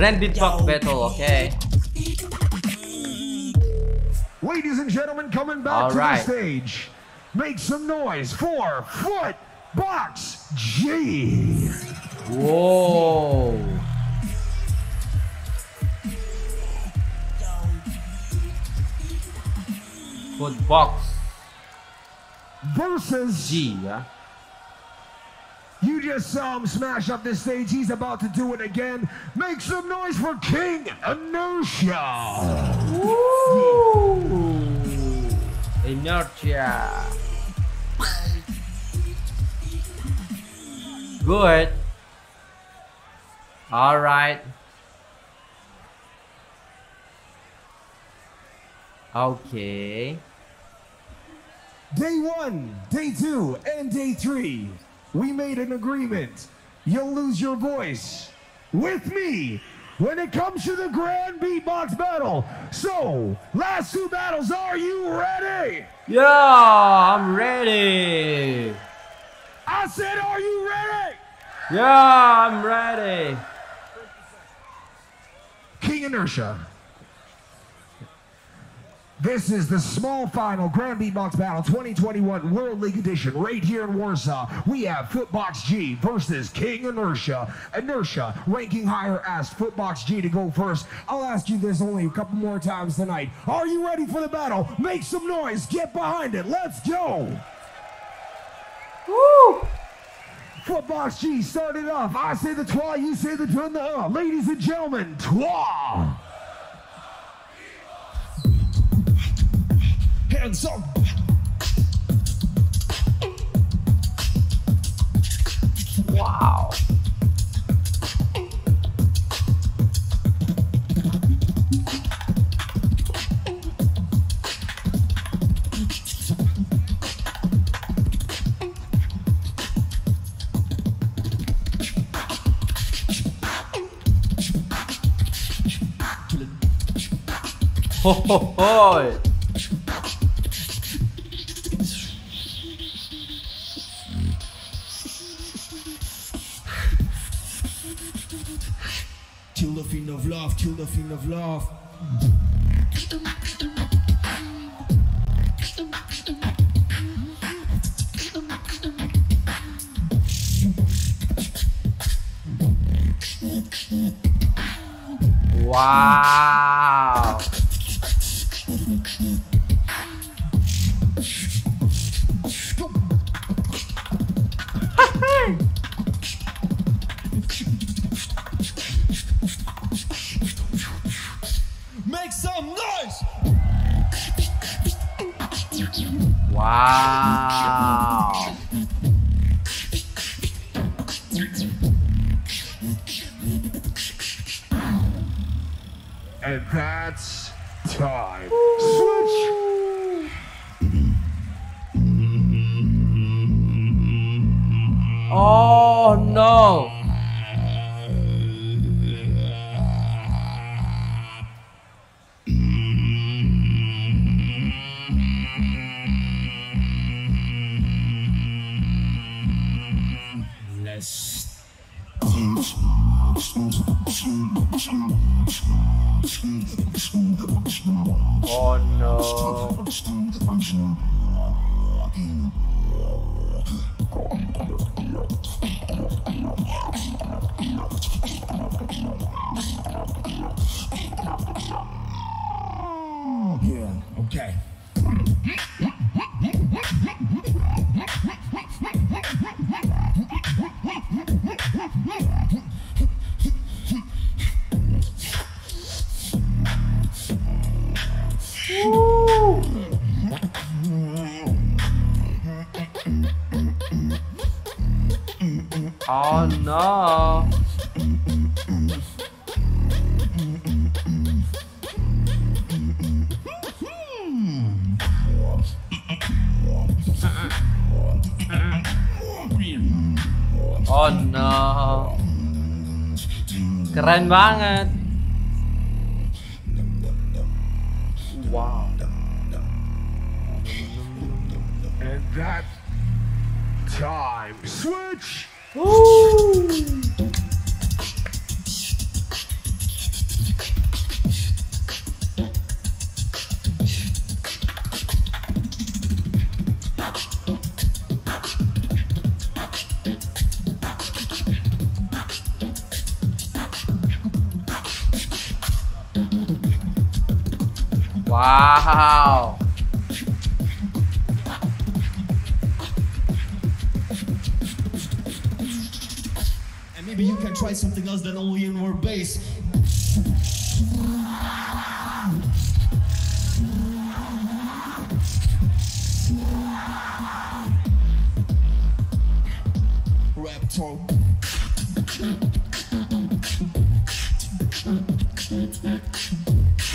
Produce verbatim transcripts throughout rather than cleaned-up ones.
Grand Beatbox Battle, okay. Ladies and gentlemen, coming back All to right. the stage. Make some noise for FootboxG. Whoa. FootboxG versus G. Yeah? You just saw him smash up this stage. He's about to do it again. Make some noise for King Inertia. Woo! Inertia. Good. All right. Okay. Day one, day two, and day three. We made an agreement. You'll lose your voice with me when it comes to the Grand Beatbox Battle. So, last two battles, are you ready? Yeah, I'm ready. I said, are you ready? Yeah, I'm ready. King Inertia. This is the small final Grand Beatbox Battle twenty twenty-one World League Edition right here in Warsaw. We have FootboxG versus King Inertia. Inertia ranking higher asked FootboxG to go first. I'll ask you this only a couple more times tonight. Are you ready for the battle? Make some noise. Get behind it. Let's go. Woo! FootboxG started off. I say the twa, you say the twa, the uh. Ladies and gentlemen, twa. Hands up. Wow. Ho ho ho. Till the fiend of love, till the fiend of love. Wow. Make some noise! Wow! And that's time. Ooh. Switch! Oh no! Oh no. Yeah, okay. Oh no! Oh no! Keren banget! Wow! And that time switch! Ooh. Wow. And maybe you can try something else than only in more bass.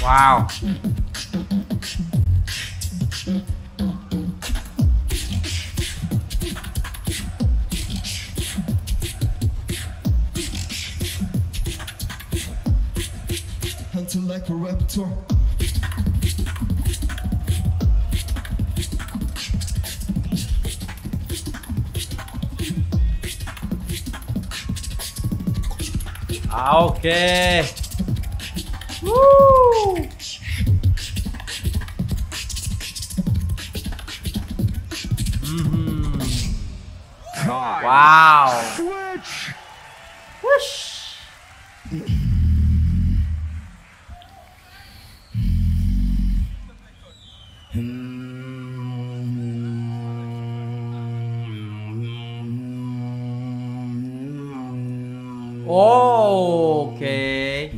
Wow. Hunter like a raptor. Okay. Woo. Mm-hmm. Wow. Switch. Whoosh. Okay.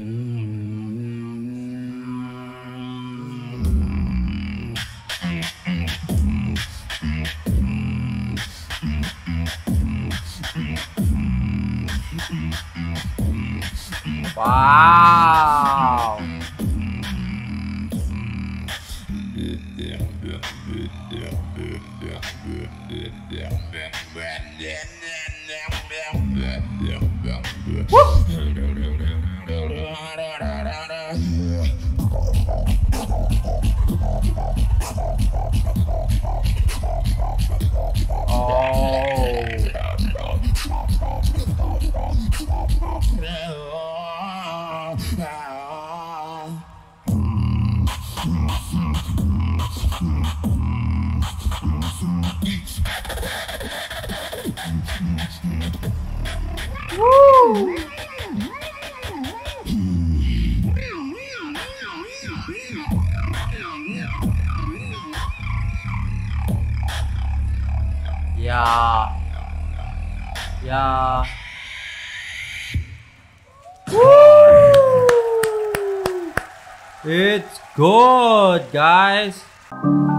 Wow. Woo! Yeah. Yeah. Woo! It's good, guys.